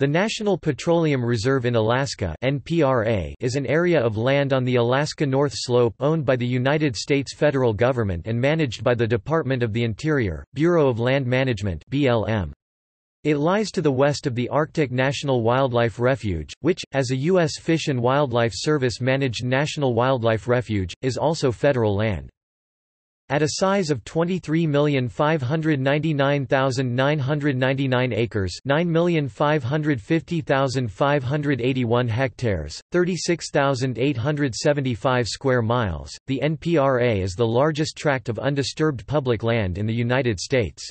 The National Petroleum Reserve in Alaska (NPRA) is an area of land on the Alaska North Slope owned by the United States federal government and managed by the Department of the Interior, Bureau of Land Management (BLM). It lies to the west of the Arctic National Wildlife Refuge, which, as a U.S. Fish and Wildlife Service managed National Wildlife Refuge, is also federal land. At a size of 23,599,999 acres, 9,550,581 hectares, 36,875 square miles, the NPRA is the largest tract of undisturbed public land in the United States.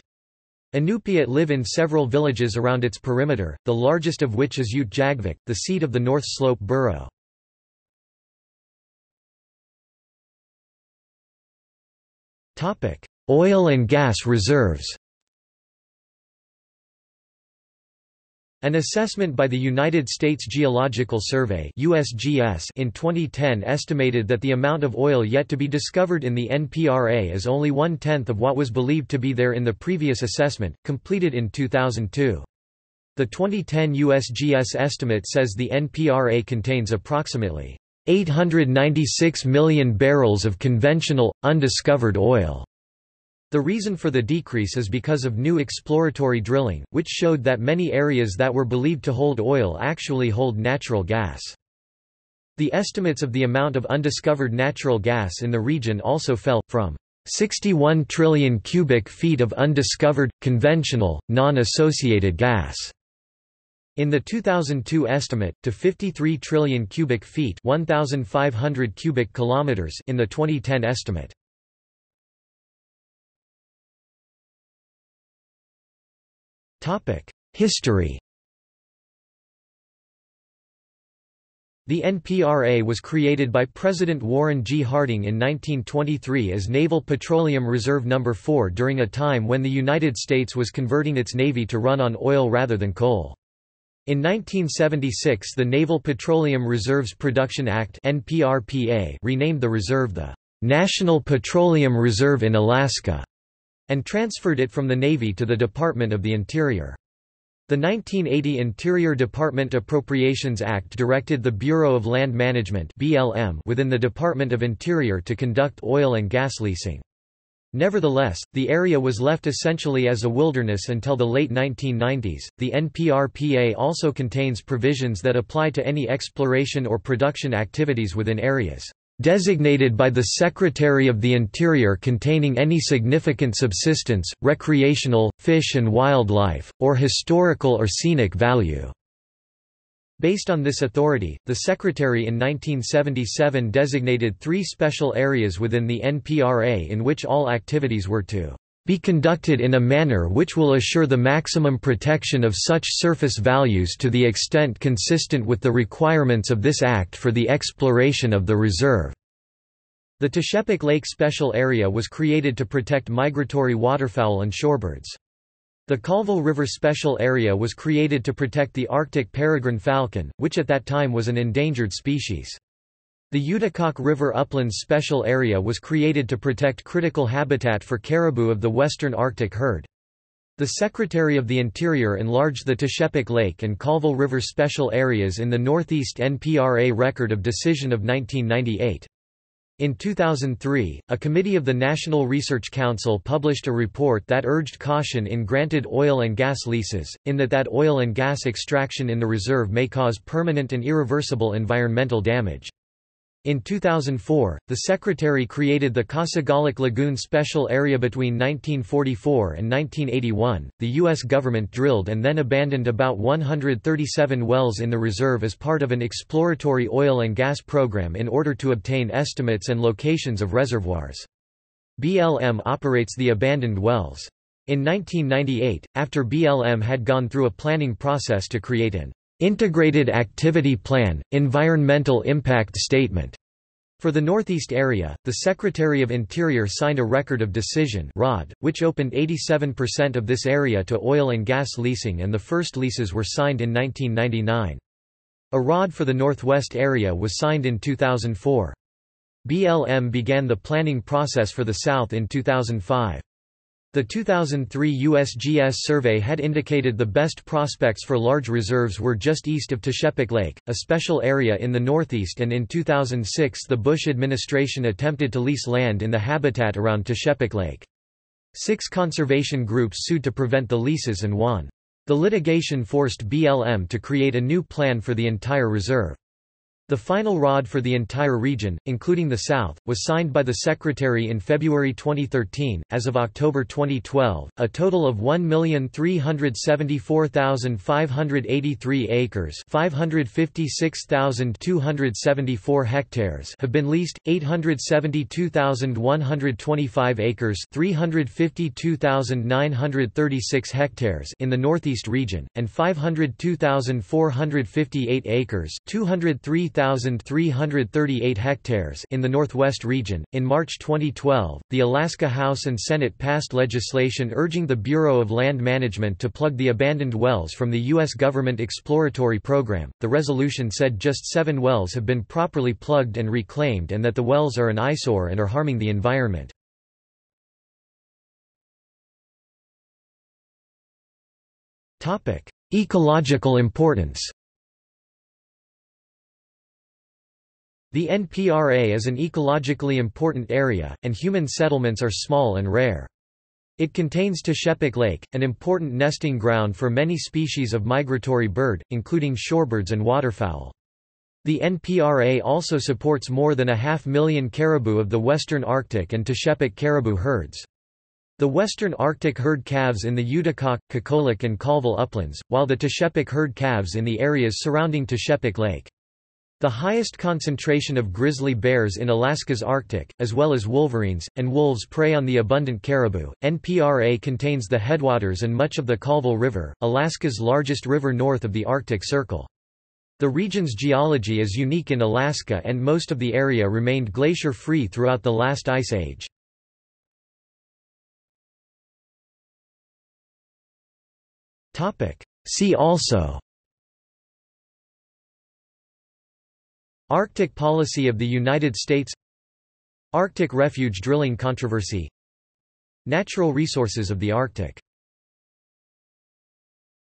Inupiat live in several villages around its perimeter, the largest of which is Utqiaġvik, the seat of the North Slope Borough. Oil and gas reserves. An assessment by the United States Geological Survey (USGS) in 2010 estimated that the amount of oil yet to be discovered in the NPRA is only 1/10 of what was believed to be there in the previous assessment, completed in 2002. The 2010 USGS estimate says the NPRA contains approximately 896 million barrels of conventional, undiscovered oil. The reason for the decrease is because of new exploratory drilling, which showed that many areas that were believed to hold oil actually hold natural gas. The estimates of the amount of undiscovered natural gas in the region also fell, from 61 trillion cubic feet of undiscovered, conventional, non-associated gas in the 2002 estimate, to 53 trillion cubic feet (1,500 cubic kilometers) in the 2010 estimate. History. The NPRA was created by President Warren G. Harding in 1923 as Naval Petroleum Reserve No. 4 during a time when the United States was converting its Navy to run on oil rather than coal. In 1976 the Naval Petroleum Reserves Production Act (NPRPA) renamed the reserve the National Petroleum Reserve in Alaska, and transferred it from the Navy to the Department of the Interior. The 1980 Interior Department Appropriations Act directed the Bureau of Land Management (BLM) within the Department of Interior to conduct oil and gas leasing. Nevertheless, the area was left essentially as a wilderness until the late 1990s. The NPRPA also contains provisions that apply to any exploration or production activities within areas designated by the Secretary of the Interior containing any significant subsistence, recreational, fish and wildlife, or historical or scenic value. Based on this authority, the Secretary in 1977 designated three special areas within the NPRA in which all activities were to be conducted in a manner which will assure the maximum protection of such surface values to the extent consistent with the requirements of this Act for the exploration of the reserve. The Teshekpuk Lake Special Area was created to protect migratory waterfowl and shorebirds. The Colville River Special Area was created to protect the Arctic peregrine falcon, which at that time was an endangered species. The Utukok River Uplands Special Area was created to protect critical habitat for caribou of the western Arctic herd. The Secretary of the Interior enlarged the Teshekpuk Lake and Colville River Special Areas in the Northeast NPRA Record of Decision of 1998. In 2003, a committee of the National Research Council published a report that urged caution in granted oil and gas leases, in that oil and gas extraction in the reserve may cause permanent and irreversible environmental damage. In 2004, the Secretary created the Casagalic Lagoon Special Area. Between 1944 and 1981, the U.S. government drilled and then abandoned about 137 wells in the reserve as part of an exploratory oil and gas program in order to obtain estimates and locations of reservoirs. BLM operates the abandoned wells. In 1998, after BLM had gone through a planning process to create an Integrated Activity Plan, Environmental Impact Statement for the Northeast Area, the Secretary of Interior signed a Record of Decision (ROD), which opened 87% of this area to oil and gas leasing, and the first leases were signed in 1999. A ROD for the Northwest Area was signed in 2004. BLM began the planning process for the South in 2005. The 2003 USGS survey had indicated the best prospects for large reserves were just east of Teshekpuk Lake, a special area in the northeast, and in 2006 the Bush administration attempted to lease land in the habitat around Teshekpuk Lake. 6 conservation groups sued to prevent the leases and won. The litigation forced BLM to create a new plan for the entire reserve. The final ROD for the entire region, including the South, was signed by the Secretary in February 2013. As of October 2012, a total of 1,374,583 acres (556,274 hectares) have been leased, 872,125 acres (352,936 hectares) in the Northeast region, and 502,458 acres (203,338 hectares) in the Northwest region. In March 2012, the Alaska House and Senate passed legislation urging the Bureau of Land Management to plug the abandoned wells from the U.S. government exploratory program. The resolution said just 7 wells have been properly plugged and reclaimed, and that the wells are an eyesore and are harming the environment. Topic: Ecological importance. The NPRA is an ecologically important area, and human settlements are small and rare. It contains Teshekpuk Lake, an important nesting ground for many species of migratory bird, including shorebirds and waterfowl. The NPRA also supports more than 500,000 caribou of the Western Arctic and Teshekpuk caribou herds. The Western Arctic herd calves in the Utukok, Kokolik and Colville uplands, while the Teshekpuk herd calves in the areas surrounding Teshekpuk Lake. The highest concentration of grizzly bears in Alaska's Arctic, as well as wolverines, and wolves prey on the abundant caribou. NPRA contains the headwaters and much of the Colville River, Alaska's largest river north of the Arctic Circle. The region's geology is unique in Alaska, and most of the area remained glacier-free throughout the last ice age. See also: Arctic policy of the United States, Arctic refuge drilling controversy, Natural resources of the Arctic.